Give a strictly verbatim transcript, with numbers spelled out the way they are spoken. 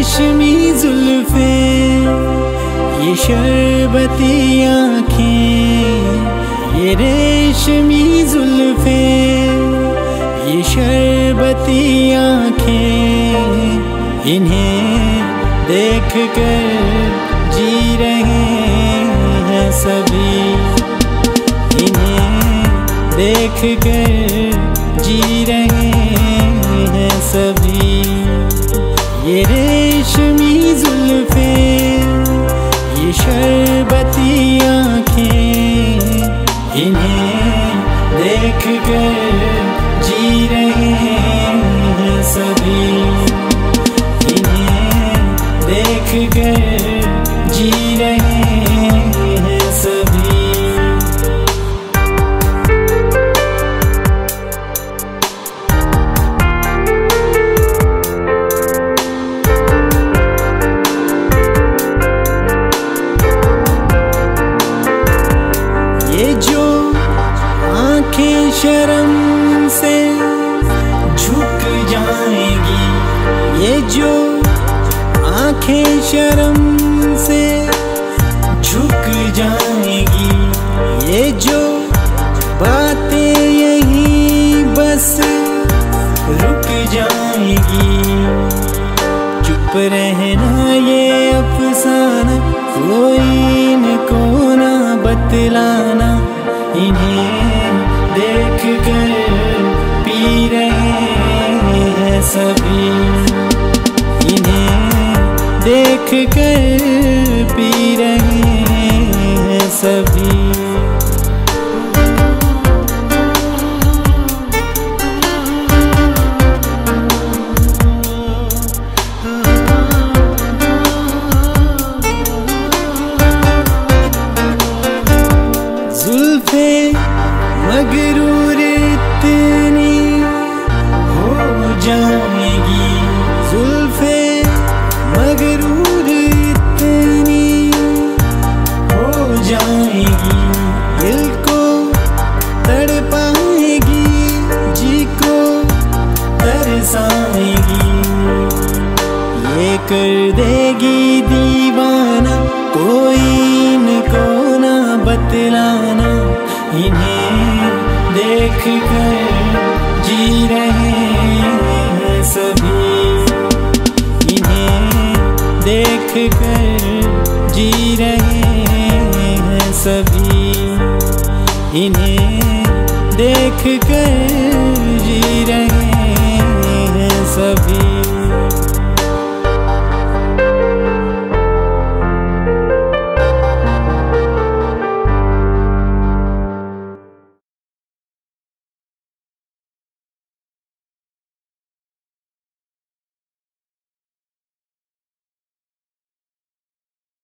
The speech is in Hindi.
रेशमी जुल्फें, ये शरबती आँखें, ये रेशमी जुल्फें, ये शरबती आँखें, इन्हें देख कर जी रहे हैं सभी, इन्हें देख कर जी रहे हैं सभी। ये रेशमी जुल्फें, ये शरबती आँखें, इन्हें देख कर जी रहे हैं सभी, इन्हें देख कर जी रहे हैं सभी। आँखें शर्म से झुक जाएंगी, ये जो आँखें शर्म से झुक जाएंगी, ये जो बातें यहीं बस रुक जाएंगी। चुप रहना ये अफसाना, कोई इनको ना बतलाना, इन्हें देख कर पी रहे हैं सभी, इन्हें देख कर पी रहे हैं सभी। मगरूर इतनी हो जाएगी, जुल्फे मगरूर इतनी हो जाएगी, दिल को तड़पाएगी, जी को तरसाएगी। ये कर देगी दीवाना, कोई इनको ना बतलाना, इन्हें देख कर जी रहे हैं सभी, इन्हें देख कर जी रहे हैं सभी, इन्हें देख कर